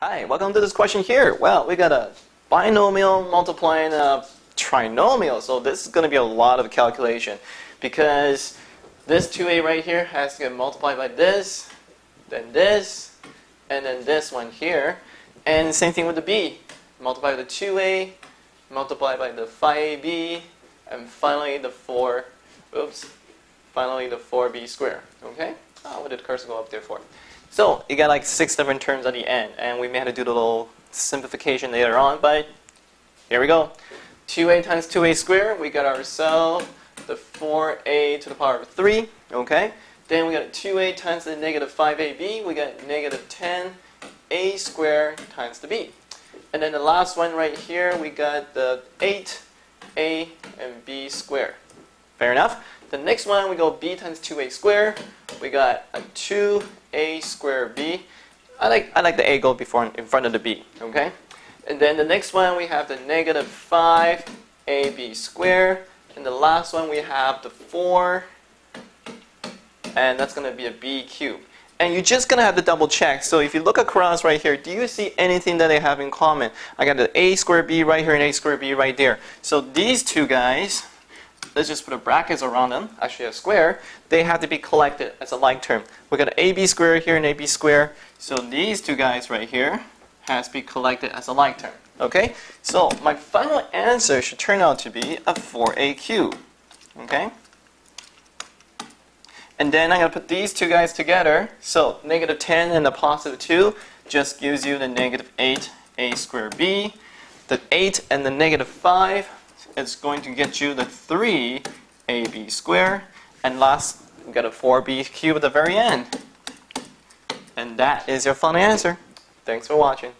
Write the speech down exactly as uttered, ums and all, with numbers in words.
Hi, welcome to this question here. Well, we got a binomial multiplying a trinomial, so this is going to be a lot of calculation because this two a right here has to get multiplied by this, then this, and then this one here. And same thing with the b. Multiply the two a, multiply by the five a b, and finally the four, oops, finally the four b squared. Okay? Oh, what did the cursor go up there for? So you got like six different terms at the end, and we may have to do the little simplification later on, but here we go. two a times two a squared, we got ourselves the four a to the power of three, okay? Then we got two a times the negative five a b, we got negative ten a squared times the b. And then the last one right here, we got the eight a and b squared. Fair enough? The next one, we go b times two a squared, we got a two a squared b. I like, I like the a go before in front of the b, okay? And then the next one, we have the negative five a b squared. And the last one, we have the four, and that's going to be a b cubed. And you're just going to have to double check. So if you look across right here, do you see anything that they have in common? I got the a squared b right here and a squared b right there. So these two guys, let's just put a brackets around them, actually a square, they have to be collected as a like term. We got ab squared here and ab squared, so these two guys right here has to be collected as a like term. Okay, so my final answer should turn out to be a four a cubed. Okay, and then I'm going to put these two guys together, so negative ten and the positive two just gives you the negative eight a squared b. The eight and the negative five, it's going to get you the three a b squared, and last you got a four b cubed at the very end. And that is your final answer. Thanks for watching.